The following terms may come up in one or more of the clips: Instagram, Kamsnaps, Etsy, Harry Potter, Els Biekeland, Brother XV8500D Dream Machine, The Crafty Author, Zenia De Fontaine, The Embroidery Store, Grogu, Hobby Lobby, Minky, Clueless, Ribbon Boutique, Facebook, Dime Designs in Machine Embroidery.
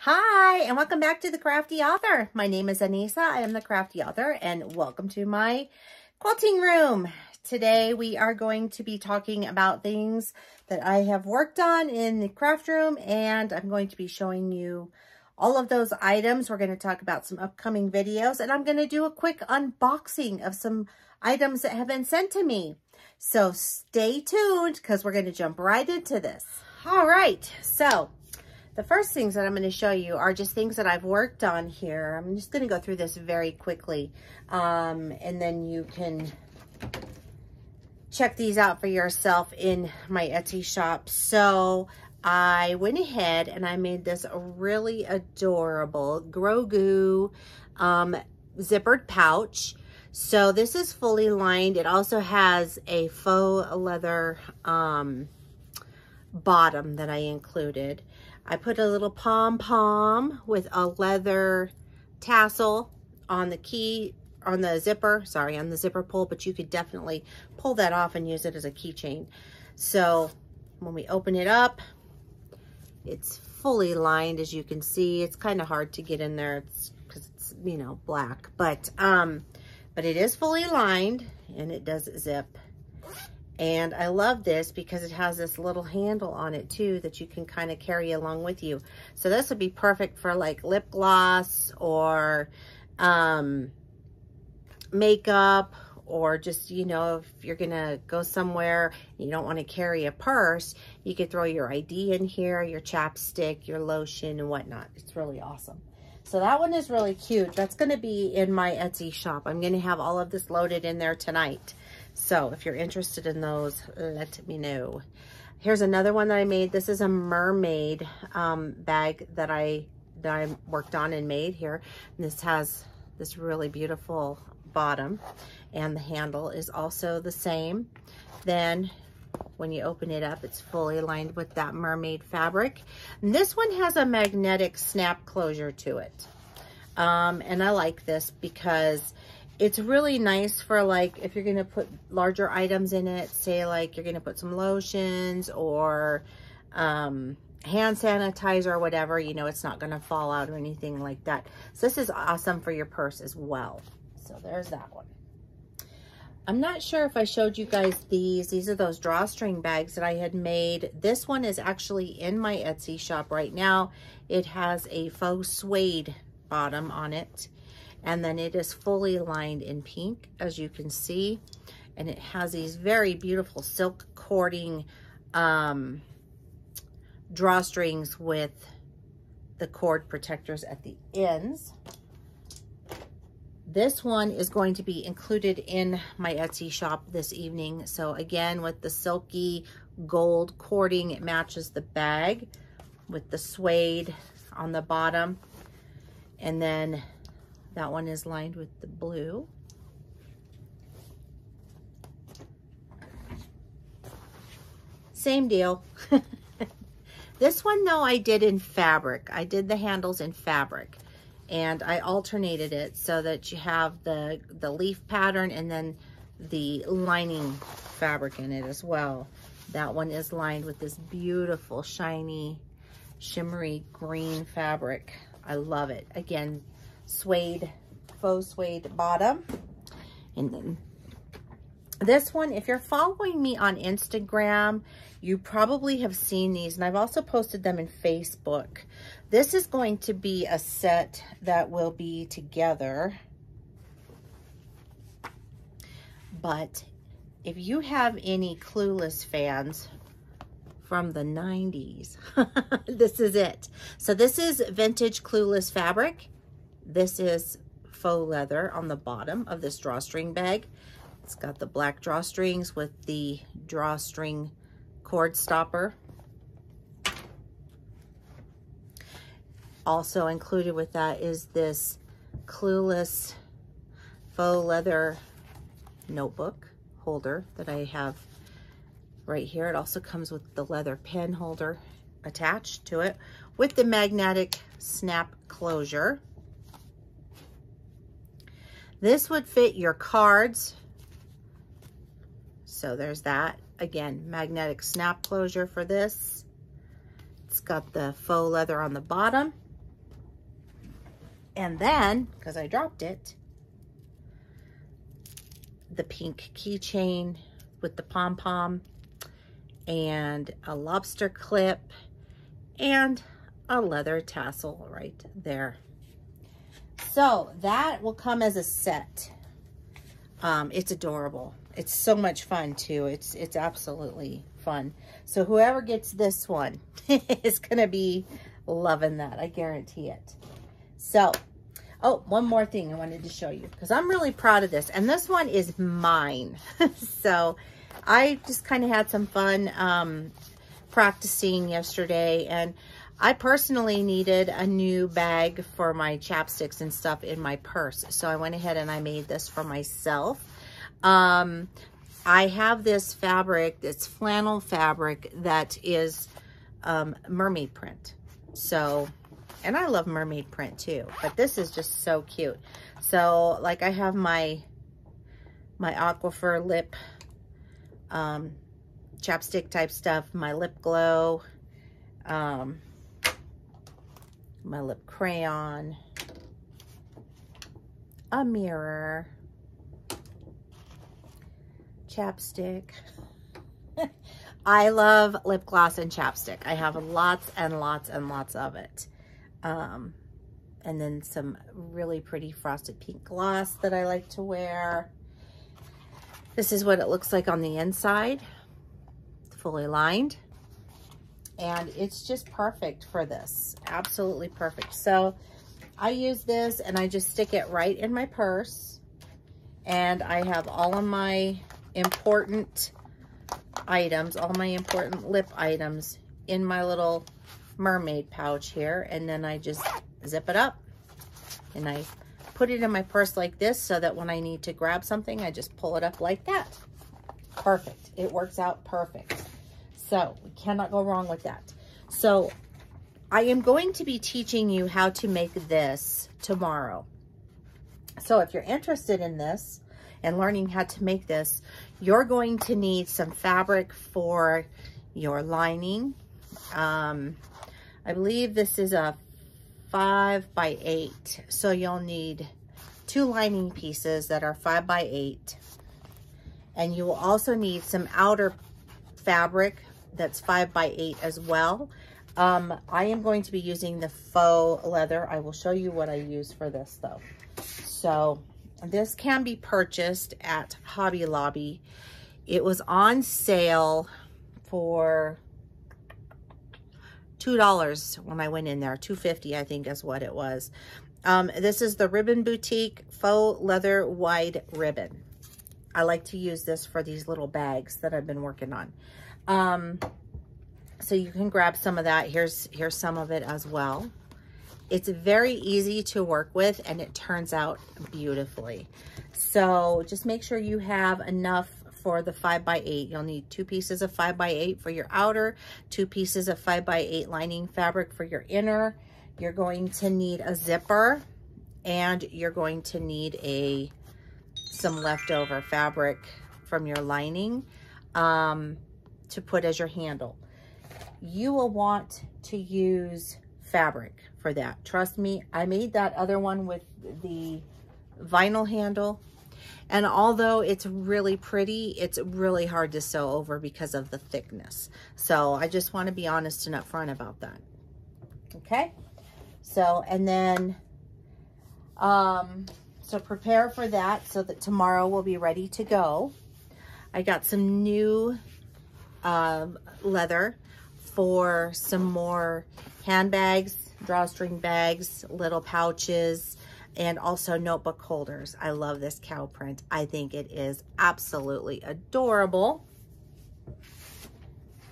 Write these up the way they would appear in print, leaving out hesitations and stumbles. Hi, and welcome back to The Crafty Author. My name is Anisa. I am The Crafty Author, and welcome to my quilting room. Today, we are going to be talking about things that I have worked on in the craft room, and I'm going to be showing you all of those items. We're going to talk about some upcoming videos, and I'm going to do a quick unboxing of some items that have been sent to me. So stay tuned because we're going to jump right into this. All right, so the first things that I'm going to show you are just things that I've worked on here. I'm just going to go through this very quickly, and then you can check these out for yourself in my Etsy shop. So I went ahead and I made this really adorable Grogu zippered pouch. So this is fully lined. It also has a faux leather bottom that I included. I put a little pom-pom with a leather tassel on the key, on the zipper, sorry, on the zipper pull, but you could definitely pull that off and use it as a keychain. So when we open it up, it's fully lined, as you can see. It's kind of hard to get in there because it's, you know, black. But it is fully lined, and it does zip. And I love this because it has this little handle on it, too, that you can kind of carry along with you. So this would be perfect for, like, lip gloss or makeup, or just, you know, if you're gonna go somewhere and you don't want to carry a purse, you could throw your ID in here, your chapstick, your lotion, and whatnot. It's really awesome. So that one is really cute. That's gonna be in my Etsy shop. I'm gonna have all of this loaded in there tonight. So if you're interested in those, let me know. Here's another one that I made. This is a mermaid bag that I worked on and made here. And this has this really beautiful bottom, and the handle is also the same. Then when you open it up, it's fully lined with that mermaid fabric. And this one has a magnetic snap closure to it. And I like this because it's really nice for, like, if you're going to put larger items in it, say like you're going to put some lotions or hand sanitizer or whatever, you know, it's not going to fall out or anything like that. So this is awesome for your purse as well. So there's that one. I'm not sure if I showed you guys these. These are those drawstring bags that I had made. This one is actually in my Etsy shop right now. It has a faux suede bottom on it. And then it is fully lined in pink, as you can see. And it has these very beautiful silk cording drawstrings with the cord protectors at the ends. This one is going to be included in my Etsy shop this evening. So again, with the silky gold cording, it matches the bag with the suede on the bottom. And then that one is lined with the blue. Same deal. This one, though, I did in fabric. I did the handles in fabric. And I alternated it so that you have the leaf pattern and then the lining fabric in it as well. That one is lined with this beautiful, shiny, shimmery green fabric. I love it. Again, suede, faux suede bottom. And then this one, if you're following me on Instagram, you probably have seen these, and I've also posted them in Facebook. This is going to be a set that will be together. But if you have any Clueless fans from the 90s, this is it. So this is vintage Clueless fabric. This is faux leather on the bottom of this drawstring bag. It's got the black drawstrings with the drawstring cord stopper. Also included with that is this Clueless faux leather notebook holder that I have right here. It also comes with the leather pen holder attached to it with the magnetic snap closure. This would fit your cards. So there's that. Again, magnetic snap closure for this. It's got the faux leather on the bottom. And then, because I dropped it, the pink keychain with the pom-pom and a lobster clip and a leather tassel right there. So that will come as a set. It's adorable. It's so much fun too. It's absolutely fun. So whoever gets this one is gonna be loving that. I guarantee it. So, oh, one more thing I wanted to show you because I'm really proud of this. And this one is mine. So I just kind of had some fun practicing yesterday, and I personally needed a new bag for my chapsticks and stuff in my purse. So I went ahead and I made this for myself. I have this fabric, this flannel fabric that is mermaid print. So, and I love mermaid print too, but this is just so cute. So like I have my aquifer lip chapstick type stuff, my lip glow, my lip crayon, a mirror, chapstick. I love lip gloss and chapstick. I have lots and lots and lots of it. And then some really pretty frosted pink gloss that I like to wear. This is what it looks like on the inside, fully lined. And it's just perfect for this, absolutely perfect. So I use this and I just stick it right in my purse, and I have all of my important items, all my important lip items in my little mermaid pouch here. And then I just zip it up and I put it in my purse like this, so that when I need to grab something, I just pull it up like that. Perfect, it works out perfect. So we cannot go wrong with that. So I am going to be teaching you how to make this tomorrow. So if you're interested in this and learning how to make this, you're going to need some fabric for your lining. I believe this is a 5x8. So you'll need 2 lining pieces that are 5x8. And you will also need some outer fabric that's 5x8 as well. I am going to be using the faux leather. I will show you what I use for this though. So this can be purchased at Hobby Lobby. It was on sale for $2 when I went in there, $2.50 I think is what it was. This is the Ribbon Boutique faux leather wide ribbon. I like to use this for these little bags that I've been working on. So you can grab some of that. Here's some of it as well. It's very easy to work with and it turns out beautifully. So just make sure you have enough for the 5x8. You'll need 2 pieces of 5x8 for your outer, 2 pieces of 5x8 lining fabric for your inner. You're going to need a zipper, and you're going to need some leftover fabric from your lining to put as your handle. You will want to use fabric for that. Trust me, I made that other one with the vinyl handle, and although it's really pretty, it's really hard to sew over because of the thickness. So I just want to be honest and upfront about that. Okay, so and then so prepare for that so that tomorrow we'll be ready to go. I got some new leather for some more handbags, drawstring bags, little pouches, and also notebook holders. I love this cow print. I think it is absolutely adorable.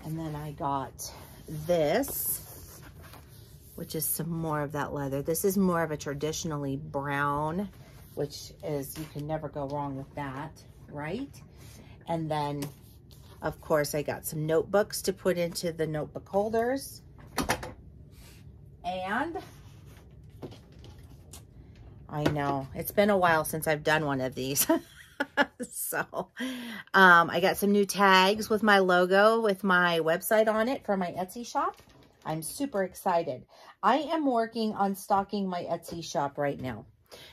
And then I got this, which is some more of that leather. This is more of a traditionally brown, which is, you can never go wrong with that, right? And then, of course, I got some notebooks to put into the notebook holders. And I know, it's been a while since I've done one of these. So I got some new tags with my logo, with my website on it for my Etsy shop. I'm super excited. I am working on stocking my Etsy shop right now.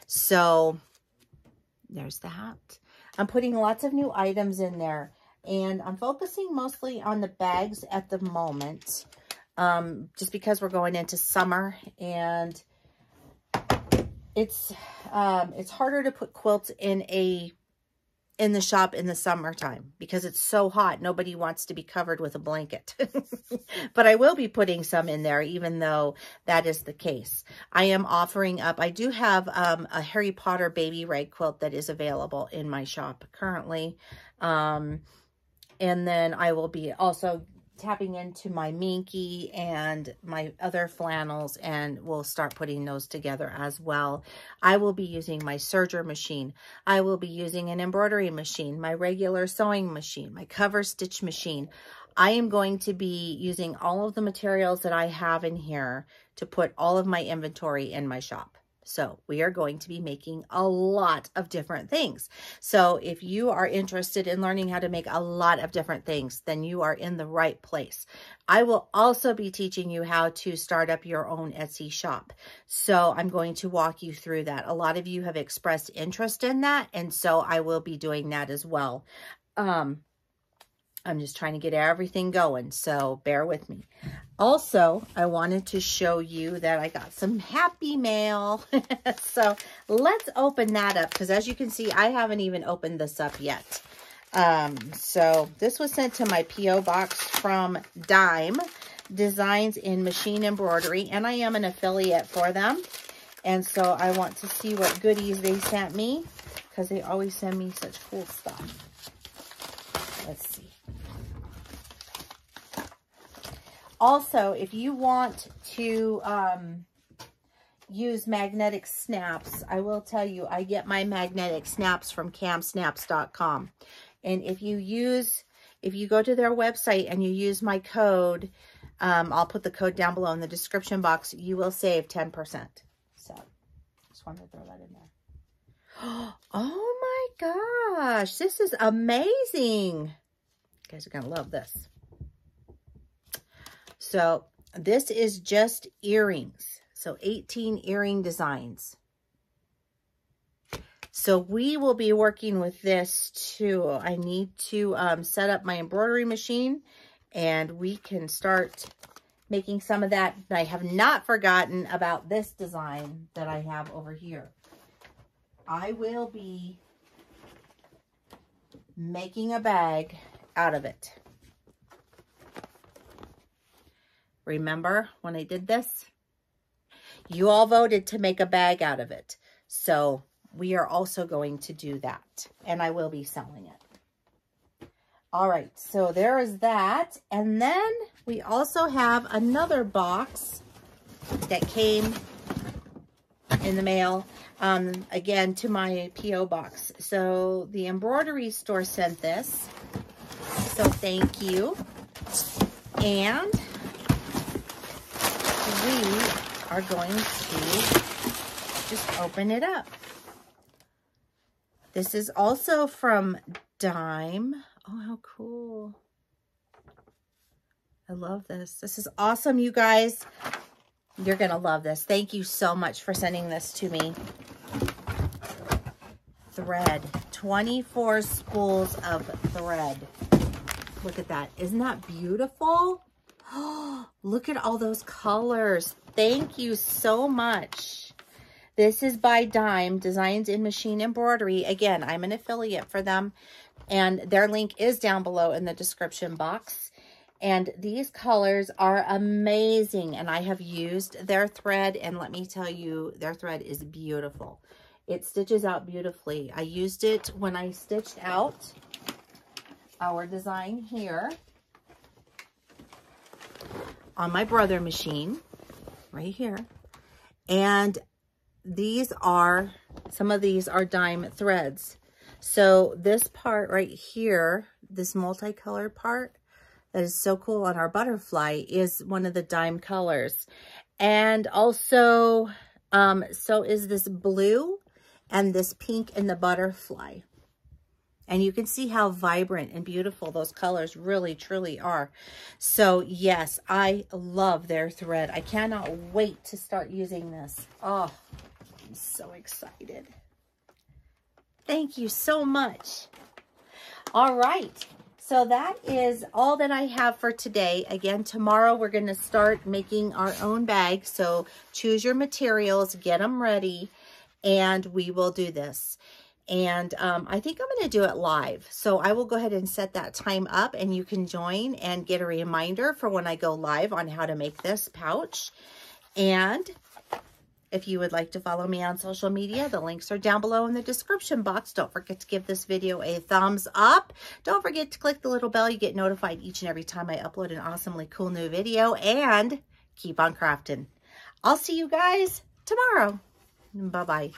So there's the hat. I'm putting lots of new items in there, and I'm focusing mostly on the bags at the moment, just because we're going into summer, and it's harder to put quilts in the shop in the summertime because it's so hot. Nobody wants to be covered with a blanket, but I will be putting some in there, even though that is the case. I am offering up, I do have a Harry Potter baby rag quilt that is available in my shop currently. And then I will be also tapping into my Minky and my other flannels, and we'll start putting those together as well. I will be using my serger machine. I will be using an embroidery machine, my regular sewing machine, my cover stitch machine. I am going to be using all of the materials that I have in here to put all of my inventory in my shop. So we are going to be making a lot of different things. So if you are interested in learning how to make a lot of different things, then you are in the right place. I will also be teaching you how to start up your own Etsy shop. So I'm going to walk you through that. A lot of you have expressed interest in that, and so I will be doing that as well. I'm just trying to get everything going, so bear with me. Also, I wanted to show you that I got some happy mail. So let's open that up, because as you can see, I haven't even opened this up yet. So this was sent to my P.O. box from Dime Designs in Machine Embroidery, and I am an affiliate for them. And so I want to see what goodies they sent me, because they always send me such cool stuff. Let's see. Also, if you want to use magnetic snaps, I will tell you, I get my magnetic snaps from Kamsnaps.com. And if you go to their website and you use my code, I'll put the code down below in the description box, you will save 10%. So, just wanted to throw that in there. Oh my gosh, this is amazing. You guys are going to love this. So this is just earrings. So 18 earring designs. So we will be working with this too. I need to set up my embroidery machine, and we can start making some of that. But I have not forgotten about this design that I have over here. I will be making a bag out of it. Remember when I did this? You all voted to make a bag out of it. So we are also going to do that. And I will be selling it. All right. So there is that. And then we also have another box that came in the mail, again, to my P.O. box. So the Embroidery Store sent this. So thank you. And we are going to just open it up. This is also from Dime. Oh, how cool. I love this. This is awesome, you guys. You're going to love this. Thank you so much for sending this to me. Thread. 24 spools of thread. Look at that. Isn't that beautiful? Oh, look at all those colors. Thank you so much. This is by Dime Designs in Machine Embroidery. Again, I'm an affiliate for them, and their link is down below in the description box. And these colors are amazing, and I have used their thread, and let me tell you, their thread is beautiful. It stitches out beautifully. I used it when I stitched out our design here on my Brother machine right here. And these are, some of these are Dime threads. So this part right here, this multicolored part that is so cool on our butterfly, is one of the Dime colors. And also, so is this blue and this pink in the butterfly. And you can see how vibrant and beautiful those colors really, truly are. So yes, I love their thread. I cannot wait to start using this. Oh, I'm so excited. Thank you so much. All right. So that is all that I have for today. Again, tomorrow we're going to start making our own bag. So choose your materials, get them ready, and we will do this. And I think I'm going to do it live. So I will go ahead and set that time up, and you can join and get a reminder for when I go live on how to make this pouch. And if you would like to follow me on social media, the links are down below in the description box. Don't forget to give this video a thumbs up. Don't forget to click the little bell. You get notified each and every time I upload an awesomely cool new video. And keep on crafting. I'll see you guys tomorrow. Bye-bye.